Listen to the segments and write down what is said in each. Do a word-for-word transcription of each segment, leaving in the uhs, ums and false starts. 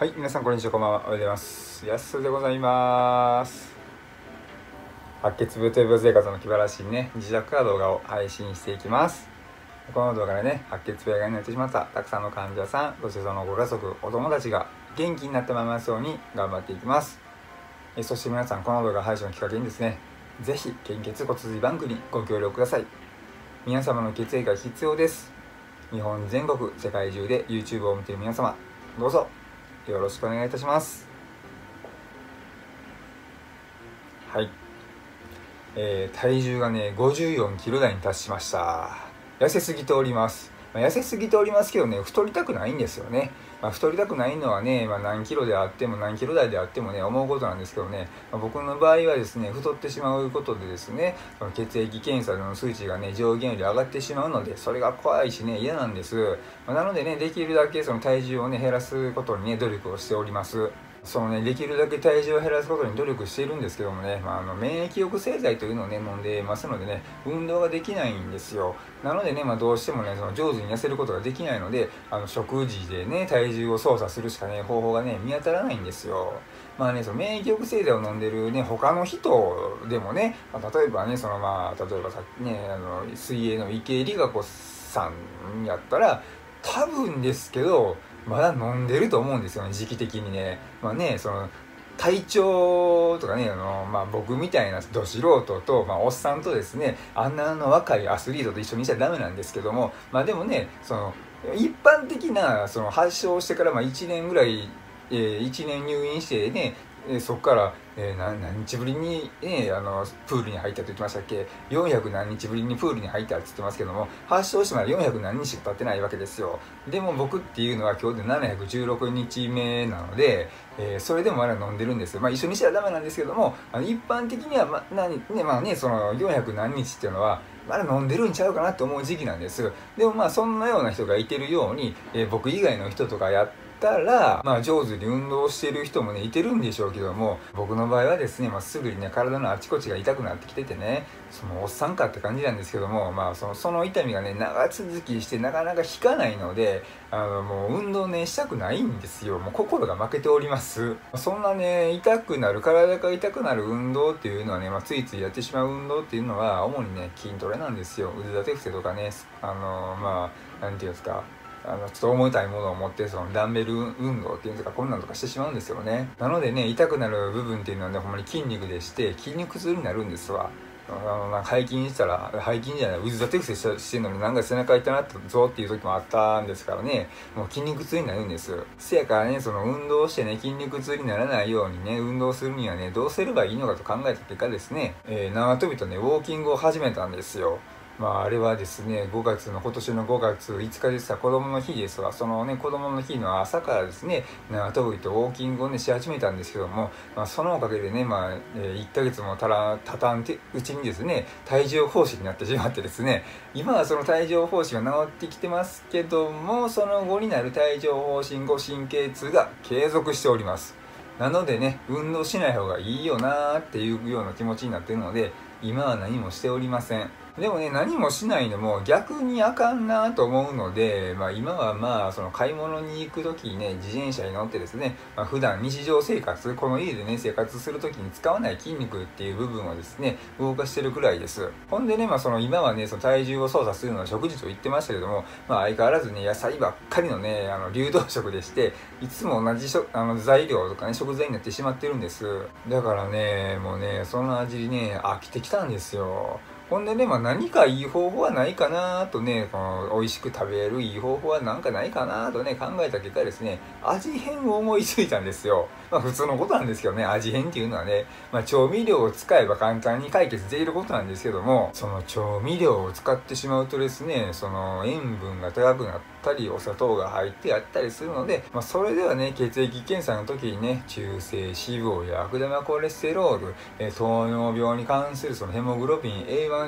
はい、皆さんこんにちは、こんばんは、おはようございます。やっすーでございます。白血病という病生活の気晴らしいね、自宅から動画を配信していきます。この動画でね、白血病がになってしまったたくさんの患者さん、そしてそのご家族、お友達が元気になってもらいますように頑張っていきます。えそして皆さん、この動画配信をきっかけにですね、ぜひ献血骨髄バンクにご協力ください。皆様の血液が必要です。日本全国、世界中で YouTube を見ている皆様、どうぞよろしくお願いいたします。はい、えー、体重がねごじゅうよんキロ台に達しました。痩せすぎております。まあ、痩せすぎておりますけどね、太りたくないんですよね。まあ、太りたくないのはね、まあ、何キロであっても何キロ台であってもね思うことなんですけどね、まあ、僕の場合はですね太ってしまうことでですねその血液検査の数値がね上限より上がってしまうのでそれが怖いしね嫌なんです、まあ、なのでねできるだけその体重をね減らすことにね努力をしております。そのね、できるだけ体重を減らすことに努力しているんですけどもね、まあ、あの免疫抑制剤というのをね飲んでますのでね運動ができないんですよ。なのでね、まあ、どうしてもねその上手に痩せることができないのであの食事でね体重を操作するしかね方法がね見当たらないんですよ。まあね、その免疫抑制剤を飲んでるね他の人でもね、まあ、例えばねそのまあ例えばさねあの水泳の池江璃花子さんやったら多分ですけどまだ飲んでると思うんですよね時期的にね。まあねその体調とかねあの、まあ、僕みたいなど素人と、まあ、おっさんとですねあんなの若いアスリートと一緒にしちゃダメなんですけども、まあ、でもねその一般的なその発症してからまあいちねんぐらい、えー、いちねん入院してねそこから、えー、何, 何日ぶりに、ね、あのプールに入ったと言ってましたっけよんひゃくなんにちぶりにプールに入ったって言ってますけども発症してまだよんひゃくなんにちしか経ってないわけですよ。でも僕っていうのは今日でななひゃくじゅうろくにちめなので、えー、それでもまだ飲んでるんですよ。まあ一緒にしたらダメなんですけどもあの一般的には、まなねまあね、そのよんひゃくなんにちっていうのはまだ飲んでるんちゃうかなって思う時期なんです。でもまあそんなような人がいてるように、えー、僕以外の人とかやってたら、まあ、上手に運動してる人もねいてるんでしょうけども僕の場合はですね、まあ、すぐにね体のあちこちが痛くなってきててねそのおっさんかって感じなんですけども、まあ、その、その痛みがね長続きしてなかなか引かないのであのもう運動ねしたくないんですよ。もう心が負けております。そんなね痛くなる体が痛くなる運動っていうのはね、まあ、ついついやってしまう運動っていうのは主にね筋トレなんですよ。腕立て伏せとかねあのまあ何て言うんですかあのちょっと重たいものを持ってそのダンベル運動っていうんですかこんなんとかしてしまうんですよね。なのでね痛くなる部分っていうのはねほんまに筋肉でして筋肉痛になるんですわ。あのなんか背筋したら背筋じゃない腕立て伏せ し, してるのになんか背中痛なったぞっていう時もあったんですからねもう筋肉痛になるんです。せやからねその運動してね筋肉痛にならないようにね運動するにはねどうすればいいのかと考えた結果ですね、えー、縄跳びとねウォーキングを始めたんですよ。まああれはですねごがつの今年のごがついつかでした子供の日ですがそのね子供の日の朝からですね縄跳びとウォーキングをねし始めたんですけども、まあ、そのおかげでねまあいっかげつもたらたたんてうちにですね帯状疱疹になってしまってですね今はその帯状疱疹が治ってきてますけどもその後になる帯状疱疹後神経痛が継続しております。なのでね運動しない方がいいよなーっていうような気持ちになっているので今は何もしておりません。でもね何もしないのも逆にあかんなと思うので、まあ、今はまあその買い物に行く時にね自転車に乗ってですね、まあ、普段日常生活この家でね生活する時に使わない筋肉っていう部分をですね動かしてるくらいです。ほんでね、まあ、その今はねその体重を操作するのは食事と言ってましたけども、まあ、相変わらずね野菜ばっかりのねあの流動食でしていつも同じあの材料とかね食材になってしまってるんです。だからねもうねその味にね飽きてきたんですよ。ほんでね、まあ、何かいい方法はないかなとねこの美味しく食べるいい方法は何かないかなとね考えた結果ですね味変を思いついたんですよ。まあ普通のことなんですけどね味変っていうのはね、まあ、調味料を使えば簡単に解決できることなんですけどもその調味料を使ってしまうとですねその塩分が高くなったりお砂糖が入ってやったりするので、まあ、それではね血液検査の時にね中性脂肪や悪玉コレステロール、えー、糖尿病に関するそのヘモグロビン エーワンっ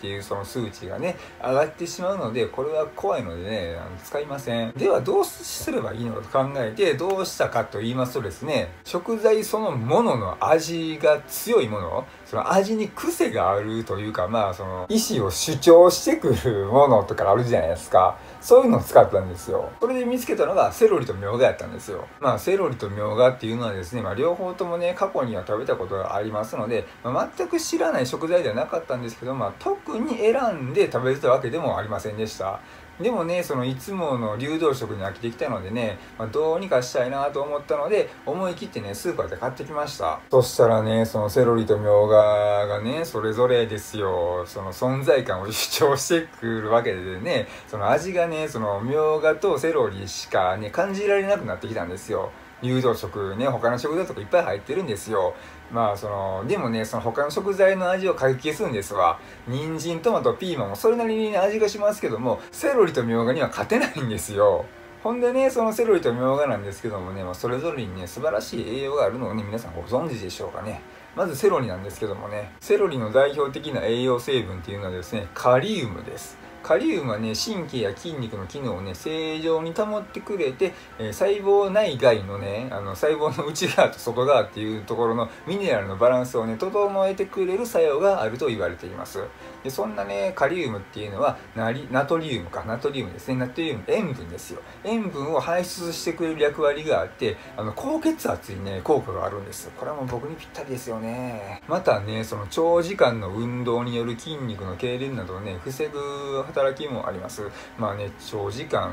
ていうその数値がね上がってしまうのでこれは怖いのでねあの使いません。ではどうすればいいのかと考えてどうしたかと言いますとですねね、食材そのものの味が強いもの、その味に癖があるというか、まあその意思を主張してくるものとかあるじゃないですか。そういうのを使ったんですよ。それで見つけたのがセロリとみょうがやったんですよ。まあセロリとみょうがっていうのはですね、まあ両方ともね、過去には食べたことがありますので、まあ、全く知らない食材ではなかったんですけど、まあ特に選んで食べてたわけでもありませんでした。でもね、そのいつもの流動食に飽きてきたのでね、まあ、どうにかしたいなと思ったので、思い切ってね、スーパーで買ってきました。そしたらね、そのセロリとみょうががね、それぞれですよ、その存在感を主張してくるわけでね、その味がね、そのみょうがとセロリしかね、感じられなくなってきたんですよ。流動食ね、他の食材とかいっぱい入ってるんですよ。まあその、でもね、その他の食材の味をかき消すんですわ。人参、トマト、ピーマンもそれなりに味がしますけども、セロリとみょうがには勝てないんですよ。ほんでね、そのセロリとみょうがなんですけどもね、まあ、それぞれにね、素晴らしい栄養があるのをね、皆さんご存知でしょうかね。まずセロリなんですけどもね、セロリの代表的な栄養成分っていうのはですね、カリウムです。カリウムはね、神経や筋肉の機能をね、正常に保ってくれて、えー、細胞内外のね、あの、細胞の内側と外側っていうところのミネラルのバランスをね、整えてくれる作用があると言われています。で、そんなね、カリウムっていうのは、ナリ、ナトリウムか、ナトリウムですね、ナトリウム、塩分ですよ。塩分を排出してくれる役割があって、あの、高血圧にね、効果があるんです。これはもう僕にぴったりですよね。またね、その長時間の運動による筋肉の痙攣などをね、防ぐ働きもあります。まあね、長時間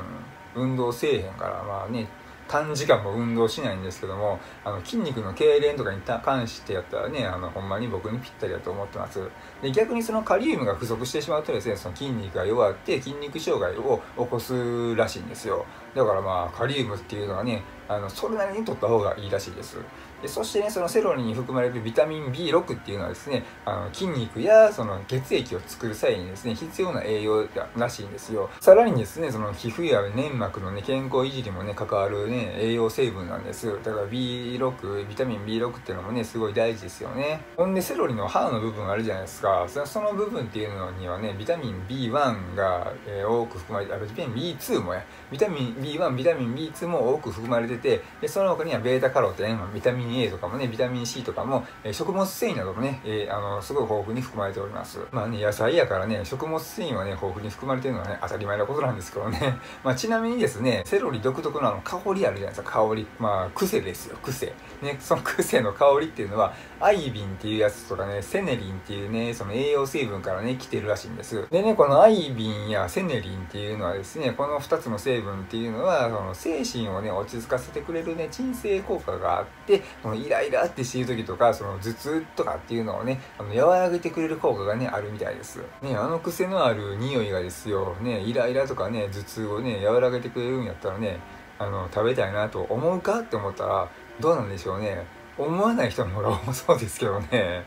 運動せえへんから、まあね、短時間も運動しないんですけども、あの筋肉の痙攣とかに関してやったらね、あのほんまに僕にぴったりだと思ってます。で、逆にそのカリウムが不足してしまうとですね、その筋肉が弱って筋肉障害を起こすらしいんですよ。だからまあカリウムっていうのはね、あのそれなりに取った方がいいらしいです。で、そしてね、そのセロリに含まれるビタミン ビーろく っていうのはですね、あの筋肉やその血液を作る際にですね、必要な栄養らしいんですよ。さらにですね、その皮膚や粘膜のね、健康維持にもね、関わるね、栄養成分なんです。だから ビーろく、ビタミン ビーろく っていうのもね、すごい大事ですよね。ほんで、セロリの歯の部分あるじゃないですか。その部分っていうのにはね、ビタミン ビーワン が、えー、多く含まれて、あ、ビタミン ビーツー もや、ビタミン ビーワン、ビタミン ビーツー も多く含まれてて、で、その他には β カロテン、ビタミンA とかもね、ビタミン C とかも、えー、食物繊維などもね、えー、あのすごい豊富に含まれております。まあね、野菜やからね、食物繊維はね、豊富に含まれてるのはね、当たり前なことなんですけどねまあちなみにですね、セロリ独特のあの香りあるじゃないですか。香り、まあ癖ですよ、癖ね。その癖の香りっていうのはアイビンっていうやつとかね、セネリンっていうね、その栄養成分からね、来てるらしいんです。でね、このアイビンやセネリンっていうのはですね、このふたつの成分っていうのは、その精神をね、落ち着かせてくれるね、鎮静効果があって、そのイライラってしている時とか、その頭痛とかっていうのをね、あの和らげてくれる効果がね、あるみたいです。ね、あの癖のある匂いがですよ、ね、イライラとかね、頭痛をね、和らげてくれるんやったらね、あの食べたいなと思うかって思ったら、どうなんでしょうね。思わない人も多そうですけどね。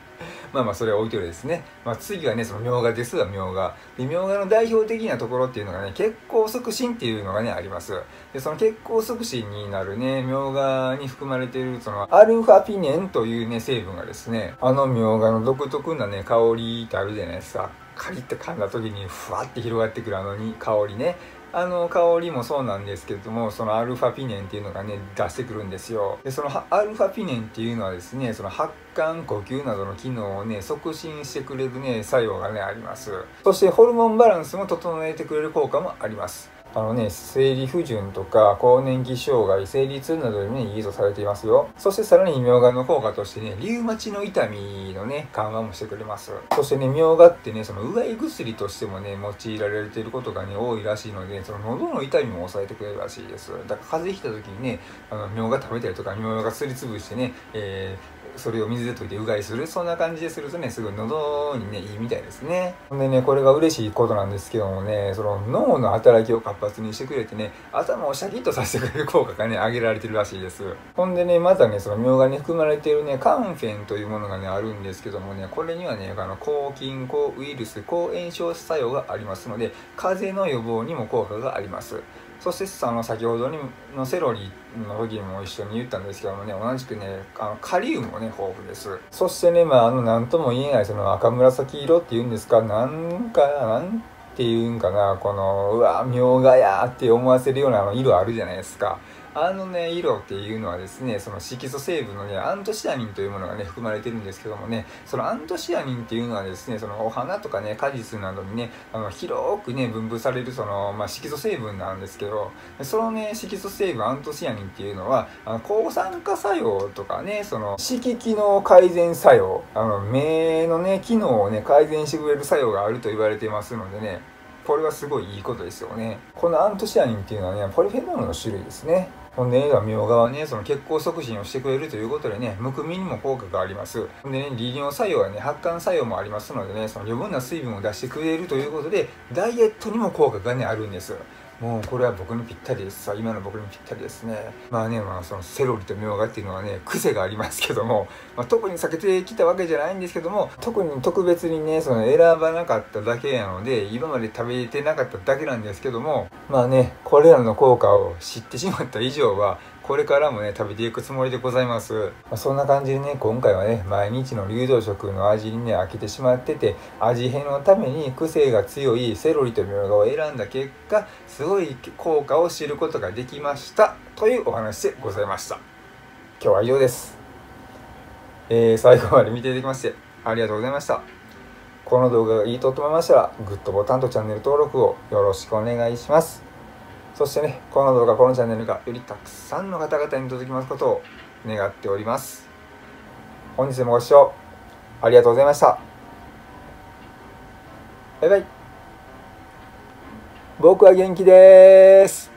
まあまあ、それは置いてるですね。まあ、次はね、そのみょうがですが、みょうが。で、みょうがの代表的なところっていうのがね、血行促進っていうのがね、あります。で、その血行促進になるね、みょうがに含まれている、その、アルファピネンというね、成分がですね、あのみょうがの独特なね、香りってあるじゃないですか。カリッと噛んだ時に、ふわって広がってくるあのに香りね。あの香りもそうなんですけども、そのアルファピネンっていうのがね、出してくるんですよ。で、そのアルファピネンっていうのはですね、その発汗、呼吸などの機能をね、促進してくれるね、作用がね、あります。そしてホルモンバランスも整えてくれる効果もあります。あのね、生理不順とか更年期障害、生理痛などにね、いいとされていますよ。そしてさらにみょうがの効果としてね、リウマチの痛みのね、緩和もしてくれます。そしてね、みょうがってね、そのうがい薬としてもね、用いられていることがね、多いらしいので、その喉の痛みも抑えてくれるらしいです。だから風邪ひいた時にね、あのみょうが食べたりとか、みょうがすりつぶしてね、えーそれを水で溶いてうがいする、そんな感じでするとね、すごい喉にね、いいみたいですね。ほんでね、これが嬉しいことなんですけどもね、その脳の働きを活発にしてくれてね、頭をシャキッとさせてくれる効果がね、上げられてるらしいです。ほんでね、またね、そのみょうがに含まれているね、カンフェンというものがね、あるんですけどもね、これにはね、あの抗菌、抗ウイルス、抗炎症作用がありますので、風邪の予防にも効果があります。そしてあの先ほどのセロリの時にも一緒に言ったんですけどもね、同じくね、あのカリウムもね、豊富です。そしてね、まああの何とも言えない、その赤紫色っていうんですか、なんかなんていうんかな、このうわみょうがやーって思わせるようなあの色あるじゃないですか。あのね色っていうのはですね、その色素成分のねアントシアニンというものがね含まれてるんですけどもね、そのアントシアニンっていうのはですね、そのお花とかね果実などにねあの広くね分布されるその、まあ、色素成分なんですけど、そのね色素成分アントシアニンっていうのはあの抗酸化作用とかね、その色機能改善作用、あの目のね機能をね改善してくれる作用があると言われていますのでね、これはすごいいいことですよね。このアントシアニンっていうのはねポリフェノールの種類ですね。ほんで、ミョウガはね、その血行促進をしてくれるということでね、むくみにも効果があります。ほんでね、利尿作用やね、発汗作用もありますのでね、その余分な水分を出してくれるということで、ダイエットにも効果がね、あるんです。もうこれは僕にぴったりです。今の僕にぴったりですね。まあね、まあ、そのセロリとミョウガっていうのはね、癖がありますけども、まあ、特に避けてきたわけじゃないんですけども、特に特別にね、その選ばなかっただけなので、今まで食べてなかっただけなんですけども、まあね、これらの効果を知ってしまった以上、はこれからもね食べていくつもりでございます。まあ、そんな感じでね今回はね毎日の流動食の味にね飽きてしまってて、味変のために癖が強いセロリとミョウガを選んだ結果、すごい効果を知ることができましたというお話でございました。今日は以上です。えー、最後まで見ていただきましてありがとうございました。この動画がいいと思いましたらグッドボタンとチャンネル登録をよろしくお願いします。そしてね、この動画、このチャンネルがよりたくさんの方々に届きますことを願っております。本日もご視聴ありがとうございました。バイバイ。僕は元気でーす。